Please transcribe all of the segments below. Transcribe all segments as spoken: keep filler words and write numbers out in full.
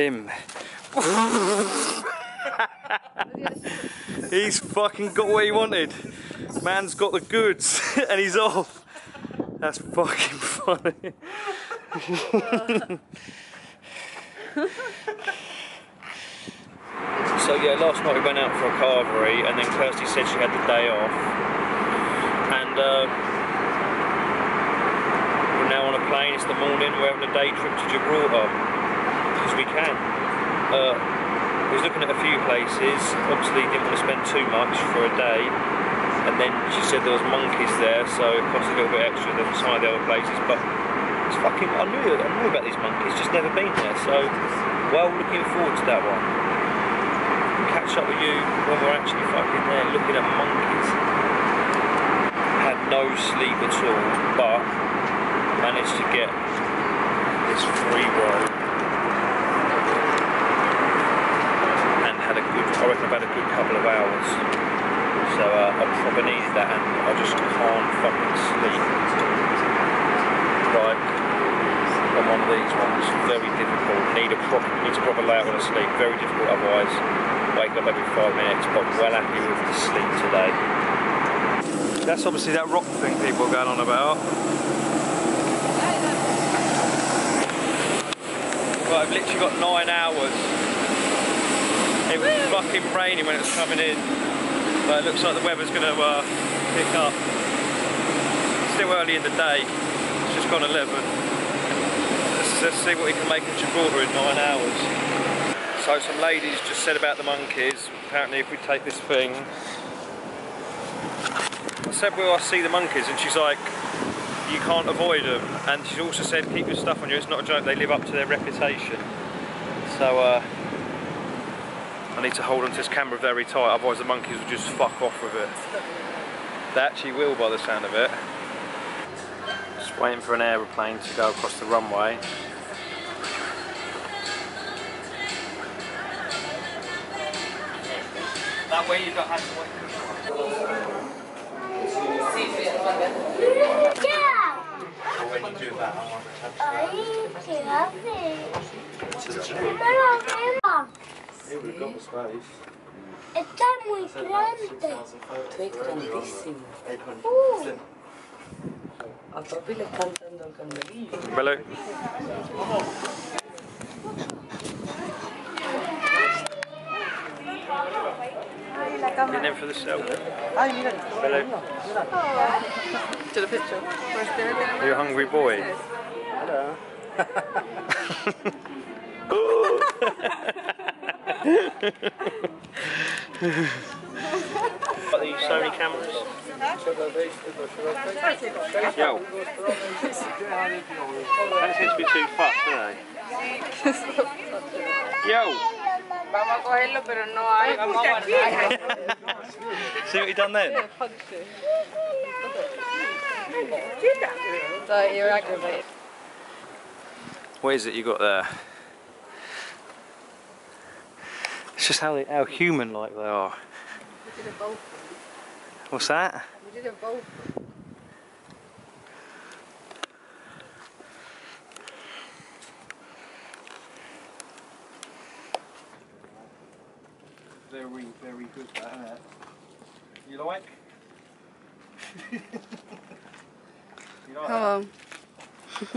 him. He's fucking got what he wanted. Man's got the goods and he's off. That's fucking funny. So yeah, last night we went out for a carvery and then Kirsty said she had the day off. And uh, we're now on a plane, it's the morning, we're having a day trip to Gibraltar. Because we can. Uh, we was looking at a few places, obviously didn't want to spend too much for a day. And then she said there was monkeys there, so it cost a little bit extra than some of the other places. But it's fucking, I knew, I knew about these monkeys, just never been there. So, well, looking forward to that one. We'll catch up with you when we're actually fucking there looking at monkeys. Had no sleep at all, but managed to get this free roll. And had a good, I reckon I've had a good couple of hours. So uh, I probably needed that and I just can't fucking sleep. Like on one of these ones, very difficult. Need a proper, need a proper layout on a sleep. Very difficult otherwise. Wake up every five minutes, but well happy with the sleep today. That's obviously that rock thing people are going on about. Well, I've literally got nine hours. It was fucking raining when it was coming in, but it looks like the weather's going to uh, pick up. It's still early in the day. Just gone eleven. Let's, let's see what we can make of Gibraltar in nine hours. So some ladies just said about the monkeys. Apparently, if we take this thing, I said, "Will I see the monkeys?" And she's like, "You can't avoid them." And she also said, "Keep your stuff on you. It's not a joke. They live up to their reputation." So uh, I need to hold onto this camera very tight, otherwise the monkeys will just fuck off with it. They actually will, by the sound of it. Waiting for an aeroplane to go across the runway. That way you don't have to wait. Yeah. When you do that, I want to touch that. Here we've got the space. Está muy grande. Hello. Get in for the selfie. Hello. To the picture. You're a hungry boy. Hello. Are there so many cameras? Yo. That seems to be too fast, don't they? Yo. See what you done then? So you're aggravated. What is it you got there? It's just how they, how human-like they are. What's that? We did a bowl. Very, very good, that, isn't it? You like? You like Hello. That? That's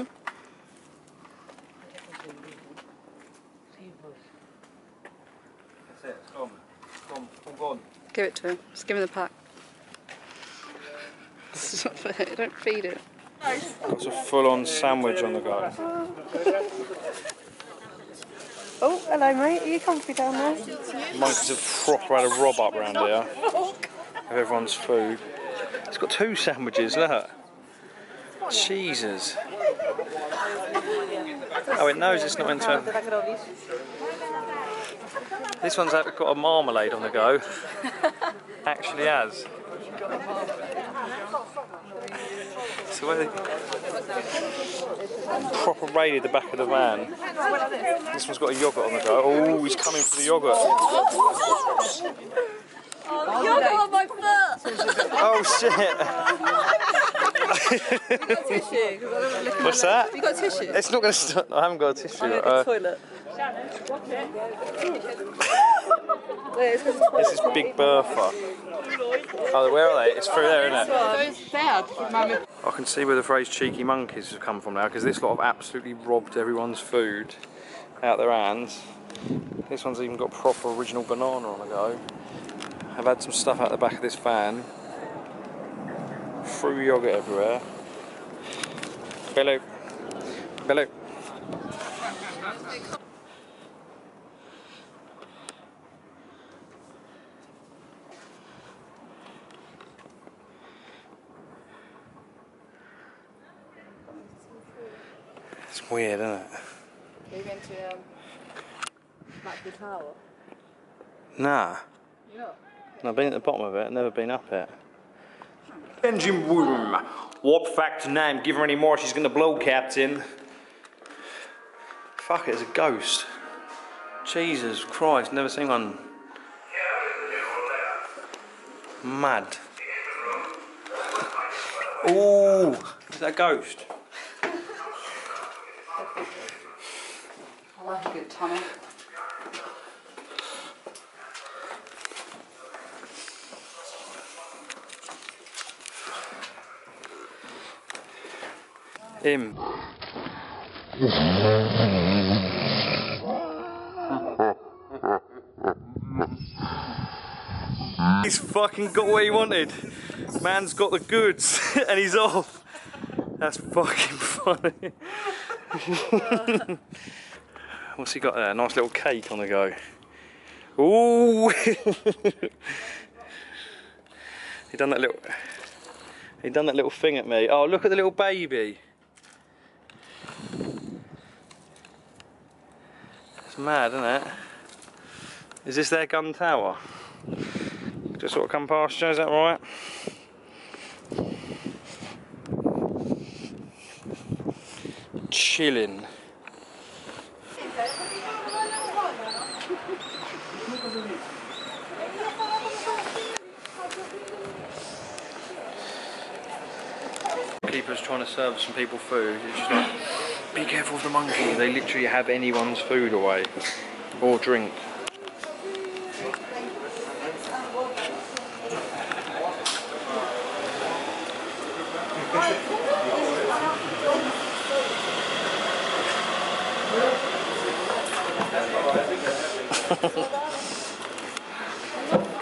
it, it's gone. It's gone, all gone. Give it to him. Just give him the pack. It's not fair. Don't feed it. It's a full-on sandwich on the guy. Oh, hello, mate. Are you comfy down there? Monkeys have proper had a rob up round here of everyone's food. It's got two sandwiches. Look. Jesus. Oh, it knows it's not into him. This one's got a marmalade on the go. Actually has. So where they proper raided the back of the van. This one's got a yoghurt on the go. Oh, he's coming for the yoghurt. Oh, the yoghurt on my foot! Oh shit! What's that? You got a tissue? It's not going to stop. I haven't got a tissue. I need a toilet. Shannon, watch it. This is Big Bertha. Oh, where are they? It's through there, isn't it? I can see where the phrase cheeky monkeys have come from now, because this lot have absolutely robbed everyone's food out their hands. This one's even got proper original banana on the go. I've had some stuff out the back of this van. Fruit yoghurt everywhere. Bello. Bello. It's weird, isn't it? Are you going to um, back the tower? Nah. You're not? I've been at the bottom of it, never been up it. Engine room. Warp factor nine. Give her any more, she's gonna blow, Captain. Fuck it, it's a ghost. Jesus Christ, never seen one. Mad. Ooh, is that a ghost? I like a good tonic. Him. He's fucking got what he wanted. Man's got the goods and he's off. That's fucking funny. What's he got there? A nice little cake on the go. Ooh! He done that little He done that little thing at me. Oh, look at the little baby. It's mad, isn't it? Is this their gun tower? Just sort of come past you, is that right? Chilling. Keepers trying to serve some people food. It's just like, be careful of the monkey. They literally have anyone's food away or drink.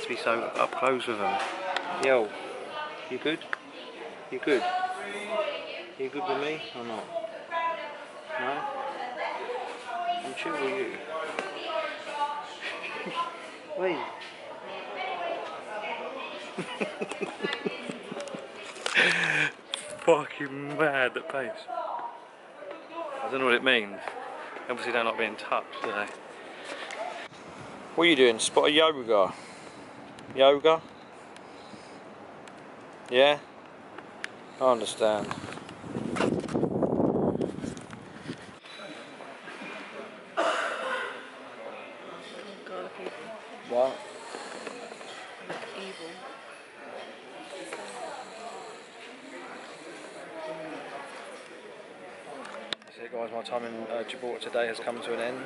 To be so up close with them. Yo, you good? You good? You good with me or not? No? I'm chill with you. Wait. Fucking mad at pace. I don't know what it means. Obviously they're not being touched, do they? What are you doing? Spot a yoga? Yoga? Yeah? I understand. What? Evil. That's it, guys. My time in uh, Gibraltar today has come to an end.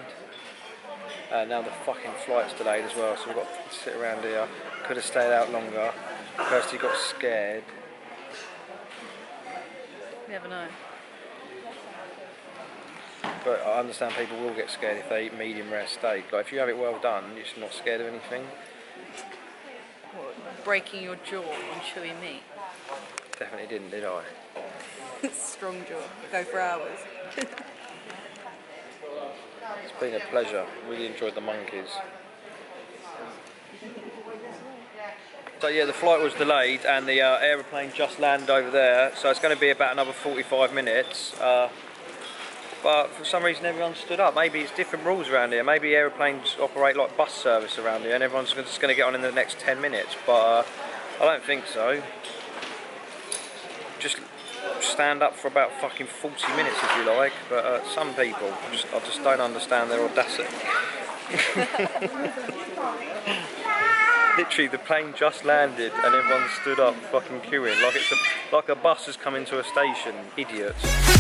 Uh, now the fucking flight's delayed as well, so we've got to sit around here. Could have stayed out longer. Kirsty got scared. You never know. But I understand people will get scared if they eat medium rare steak. Like, if you have it well done, you're just not scared of anything. What, breaking your jaw on chewy meat? Definitely didn't, did I? Strong jaw. Go for hours. It's been a pleasure. Really enjoyed the monkeys. So yeah, the flight was delayed and the uh, aeroplane just landed over there. So it's going to be about another forty-five minutes. Uh, But for some reason everyone stood up. Maybe it's different rules around here. Maybe aeroplanes operate like bus service around here and everyone's just going to get on in the next ten minutes. But uh, I don't think so. Just stand up for about fucking forty minutes if you like. But uh, some people, just, I just don't understand their audacity. Literally the plane just landed and everyone stood up fucking queuing. Like, it's a, like a bus has come into a station. Idiots.